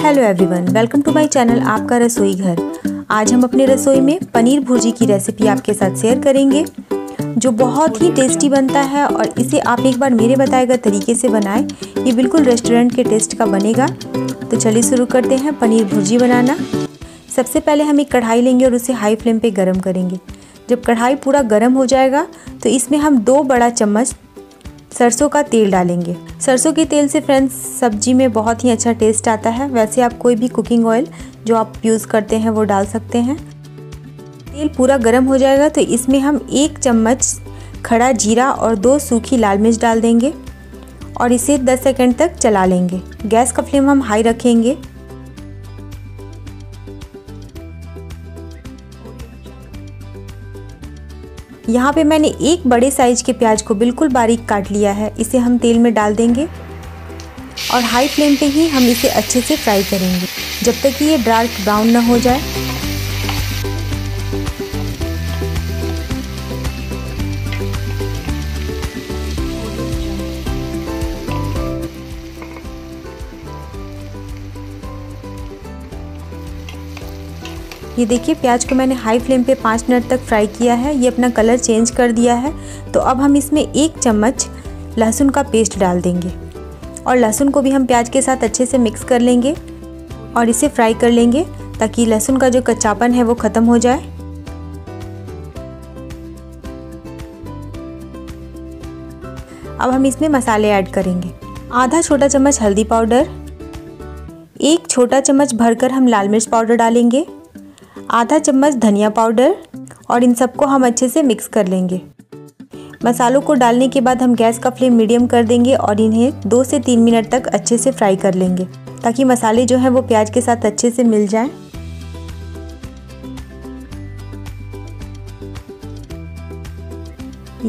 Hello everyone, welcome to my channel आपका रसोई घर। आज हम अपने रसोई में पनीर भुर्जी की रेसिपी आपके साथ शेयर करेंगे जो बहुत ही टेस्टी बनता है। और इसे आप एक बार मेरे बताए गए तरीके से बनाएं, ये बिल्कुल रेस्टोरेंट के टेस्ट का बनेगा। तो चलिए शुरू करते हैं पनीर भुर्जी बनाना। सबसे पहले हम एक कढ़ाई लेंगे और उसे हाई फ्लेम पर गर्म करेंगे। जब कढ़ाई पूरा गर्म हो जाएगा तो इसमें हम 2 बड़ा चम्मच सरसों का तेल डालेंगे। सरसों के तेल से फ्रेंड्स सब्जी में बहुत ही अच्छा टेस्ट आता है। वैसे आप कोई भी कुकिंग ऑयल जो आप यूज़ करते हैं वो डाल सकते हैं। तेल पूरा गर्म हो जाएगा तो इसमें हम 1 चम्मच खड़ा जीरा और 2 सूखी लाल मिर्च डाल देंगे और इसे 10 सेकंड तक चला लेंगे। गैस का फ्लेम हम हाई रखेंगे। यहाँ पे मैंने एक बड़े साइज के प्याज को बिल्कुल बारीक काट लिया है, इसे हम तेल में डाल देंगे और हाई फ्लेम पे ही हम इसे अच्छे से फ्राई करेंगे जब तक कि ये डार्क ब्राउन ना हो जाए। ये देखिए, प्याज को मैंने हाई फ्लेम पे 5 मिनट तक फ्राई किया है। ये अपना कलर चेंज कर दिया है तो अब हम इसमें 1 चम्मच लहसुन का पेस्ट डाल देंगे और लहसुन को भी हम प्याज के साथ अच्छे से मिक्स कर लेंगे और इसे फ्राई कर लेंगे ताकि लहसुन का जो कच्चापन है वो ख़त्म हो जाए। अब हम इसमें मसाले ऐड करेंगे। आधा छोटा चम्मच हल्दी पाउडर, 1 छोटा चम्मच भरकर हम लाल मिर्च पाउडर डालेंगे, आधा चम्मच धनिया पाउडर और इन सबको हम अच्छे से मिक्स कर लेंगे। मसालों को डालने के बाद हम गैस का फ्लेम मीडियम कर देंगे और इन्हें 2 से 3 मिनट तक अच्छे से फ्राई कर लेंगे ताकि मसाले जो हैं वो प्याज के साथ अच्छे से मिल जाएं।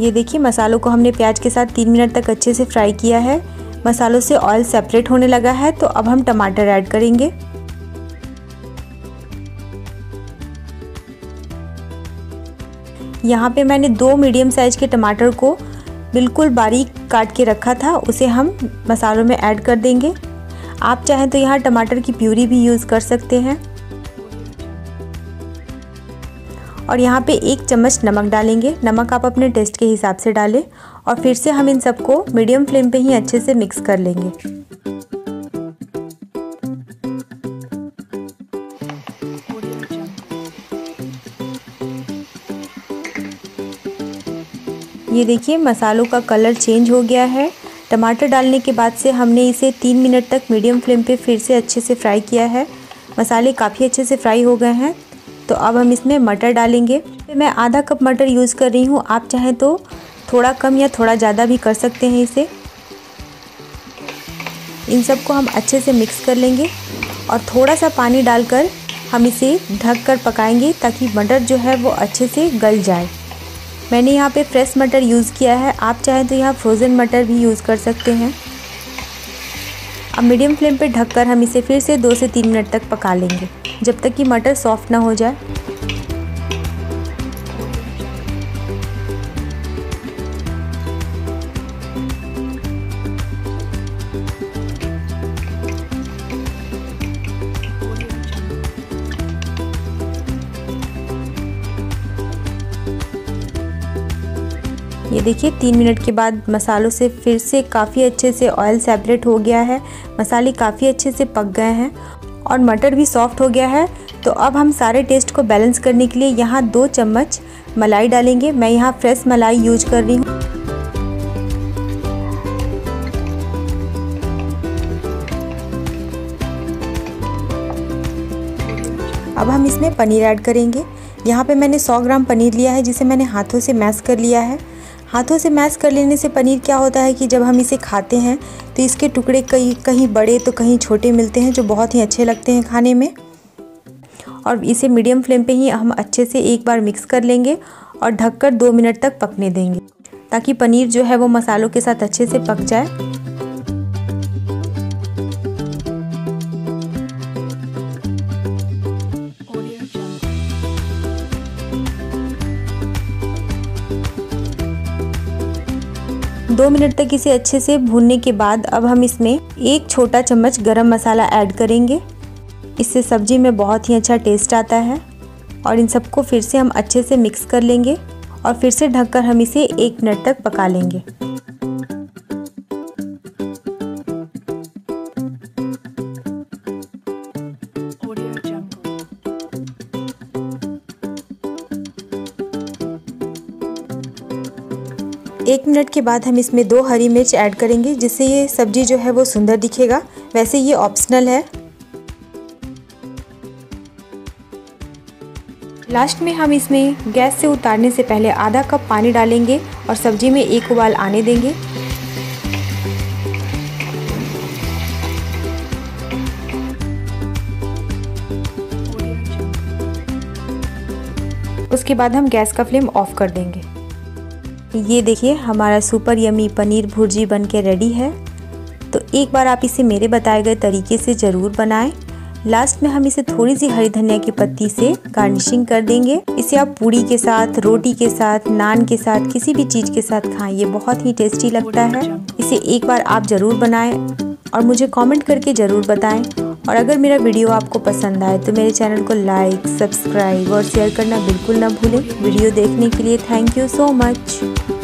ये देखिए, मसालों को हमने प्याज के साथ 3 मिनट तक अच्छे से फ्राई किया है। मसालों से ऑयल सेपरेट होने लगा है तो अब हम टमाटर ऐड करेंगे। यहाँ पे मैंने 2 मीडियम साइज के टमाटर को बिल्कुल बारीक काट के रखा था, उसे हम मसालों में ऐड कर देंगे। आप चाहें तो यहाँ टमाटर की प्यूरी भी यूज़ कर सकते हैं। और यहाँ पे 1 चम्मच नमक डालेंगे। नमक आप अपने टेस्ट के हिसाब से डालें और फिर से हम इन सबको मीडियम फ्लेम पे ही अच्छे से मिक्स कर लेंगे। ये देखिए, मसालों का कलर चेंज हो गया है। टमाटर डालने के बाद से हमने इसे 3 मिनट तक मीडियम फ्लेम पे फिर से अच्छे से फ्राई किया है। मसाले काफ़ी अच्छे से फ्राई हो गए हैं तो अब हम इसमें मटर डालेंगे। मैं आधा कप मटर यूज़ कर रही हूँ, आप चाहें तो थोड़ा कम या थोड़ा ज़्यादा भी कर सकते हैं। इसे इन सबको हम अच्छे से मिक्स कर लेंगे और थोड़ा सा पानी डालकर हम इसे ढक कर पकाएँगे ताकि मटर जो है वो अच्छे से गल जाए। मैंने यहाँ पे फ्रेश मटर यूज़ किया है, आप चाहें तो यहाँ फ्रोज़न मटर भी यूज़ कर सकते हैं। अब मीडियम फ्लेम पे ढककर हम इसे फिर से 2 से 3 मिनट तक पका लेंगे जब तक कि मटर सॉफ्ट ना हो जाए। ये देखिए, 3 मिनट के बाद मसालों से फिर से काफ़ी अच्छे से ऑयल सेपरेट हो गया है। मसाले काफ़ी अच्छे से पक गए हैं और मटर भी सॉफ्ट हो गया है। तो अब हम सारे टेस्ट को बैलेंस करने के लिए यहाँ 2 चम्मच मलाई डालेंगे। मैं यहाँ फ्रेश मलाई यूज कर रही हूँ। अब हम इसमें पनीर ऐड करेंगे। यहाँ पे मैंने 100 ग्राम पनीर लिया है जिसे मैंने हाथों से मैश कर लिया है। हाथों से मैश कर लेने से पनीर क्या होता है कि जब हम इसे खाते हैं तो इसके टुकड़े कहीं बड़े तो कहीं छोटे मिलते हैं जो बहुत ही अच्छे लगते हैं खाने में। और इसे मीडियम फ्लेम पे ही हम अच्छे से एक बार मिक्स कर लेंगे और ढककर 2 मिनट तक पकने देंगे ताकि पनीर जो है वो मसालों के साथ अच्छे से पक जाए। दो मिनट तक इसे अच्छे से भूनने के बाद अब हम इसमें 1 छोटा चम्मच गरम मसाला ऐड करेंगे। इससे सब्जी में बहुत ही अच्छा टेस्ट आता है। और इन सबको फिर से हम अच्छे से मिक्स कर लेंगे और फिर से ढककर हम इसे 1 मिनट तक पका लेंगे। एक मिनट के बाद हम इसमें 2 हरी मिर्च ऐड करेंगे, जिससे ये सब्जी जो है वो सुंदर दिखेगा। वैसे ये ऑप्शनल है। लास्ट में हम इसमें गैस से उतारने से पहले आधा कप पानी डालेंगे और सब्जी में एक उबाल आने देंगे। उसके बाद हम गैस का फ्लेम ऑफ कर देंगे। ये देखिए हमारा सुपर यमी पनीर भुर्जी बन के रेडी है। तो एक बार आप इसे मेरे बताए गए तरीके से ज़रूर बनाएं। लास्ट में हम इसे थोड़ी सी हरी धनिया की पत्ती से गार्निशिंग कर देंगे। इसे आप पूड़ी के साथ, रोटी के साथ, नान के साथ, किसी भी चीज़ के साथ खाएं। ये बहुत ही टेस्टी लगता है। इसे एक बार आप ज़रूर बनाएं और मुझे कमेंट करके ज़रूर बताएं। और अगर मेरा वीडियो आपको पसंद आए तो मेरे चैनल को लाइक, सब्सक्राइब और शेयर करना बिल्कुल ना भूलें। वीडियो देखने के लिए थैंक यू सो मच।